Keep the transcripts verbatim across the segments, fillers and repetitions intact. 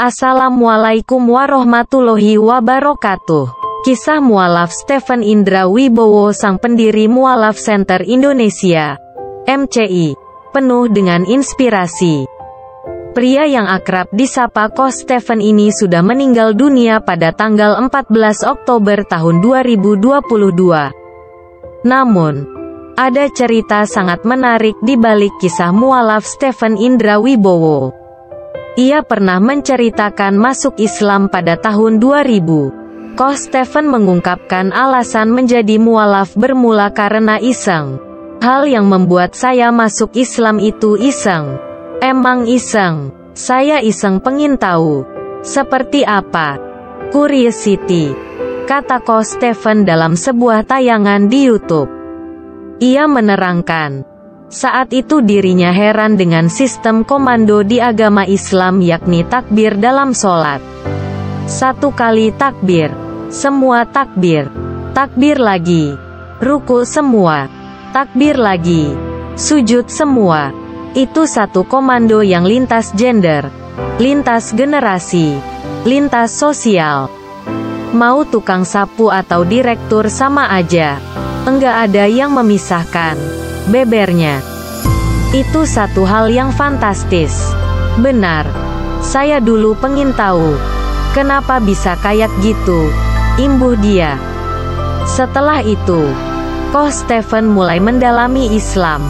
Assalamualaikum warahmatullahi wabarakatuh. Kisah Mualaf Steven Indra Wibowo, sang pendiri Mualaf Center Indonesia (M C I), penuh dengan inspirasi. Pria yang akrab disapa Kos Steven ini sudah meninggal dunia pada tanggal empat belas Oktober tahun dua ribu dua puluh dua. Namun, ada cerita sangat menarik di balik kisah Mualaf Steven Indra Wibowo. Ia pernah menceritakan masuk Islam pada tahun dua ribu. Kos Steven mengungkapkan alasan menjadi mualaf bermula karena iseng. Hal yang membuat saya masuk Islam itu iseng. Emang iseng. Saya iseng pengin tahu seperti apa. Curiosity, kata Kos Steven dalam sebuah tayangan di YouTube. Ia menerangkan, saat itu dirinya heran dengan sistem komando di agama Islam, yakni takbir dalam sholat. Satu kali takbir, semua takbir, takbir lagi, ruku semua, takbir lagi, sujud semua. Itu satu komando yang lintas gender, lintas generasi, lintas sosial. Mau tukang sapu atau direktur sama aja. Enggak ada yang memisahkan, bebernya. Itu satu hal yang fantastis. Benar, saya dulu pengin tahu, kenapa bisa kayak gitu, imbuh dia. Setelah itu, Kos Steven mulai mendalami Islam.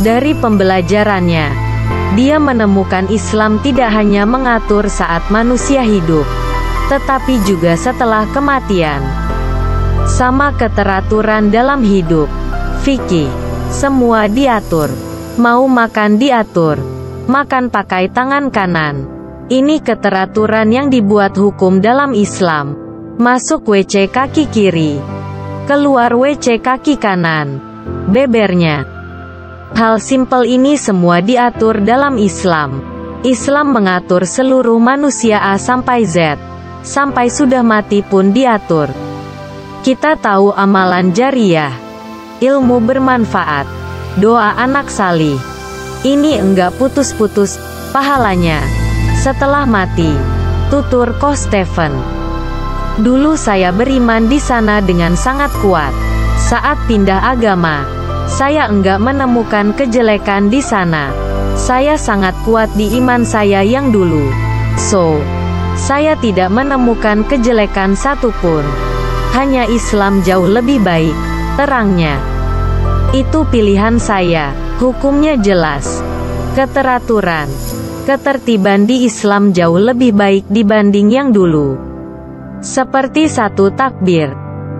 Dari pembelajarannya, dia menemukan Islam tidak hanya mengatur saat manusia hidup, tetapi juga setelah kematian. Sama keteraturan dalam hidup, fikih, semua diatur. Mau makan diatur, makan pakai tangan kanan. Ini keteraturan yang dibuat hukum dalam Islam. Masuk W C kaki kiri, keluar W C kaki kanan, bebernya. Hal simpel ini semua diatur dalam Islam. Islam mengatur seluruh manusia A sampai Z, sampai sudah mati pun diatur. Kita tahu amalan jariyah, ilmu bermanfaat, doa anak salih. Ini enggak putus-putus pahalanya setelah mati, tutur Kos Steven. Dulu saya beriman di sana dengan sangat kuat. Saat pindah agama, saya enggak menemukan kejelekan di sana. Saya sangat kuat di iman saya yang dulu. So, saya tidak menemukan kejelekan satupun. Hanya Islam jauh lebih baik, terangnya. Itu pilihan saya, hukumnya jelas. Keteraturan, ketertiban di Islam jauh lebih baik dibanding yang dulu. Seperti satu takbir,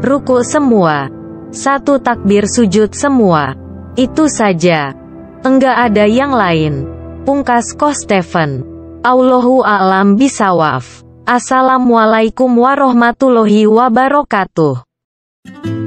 ruku semua, satu takbir sujud semua. Itu saja, enggak ada yang lain, pungkas Kos Steven. Allahu a'lam bisawaf. Assalamualaikum warahmatullahi wabarakatuh.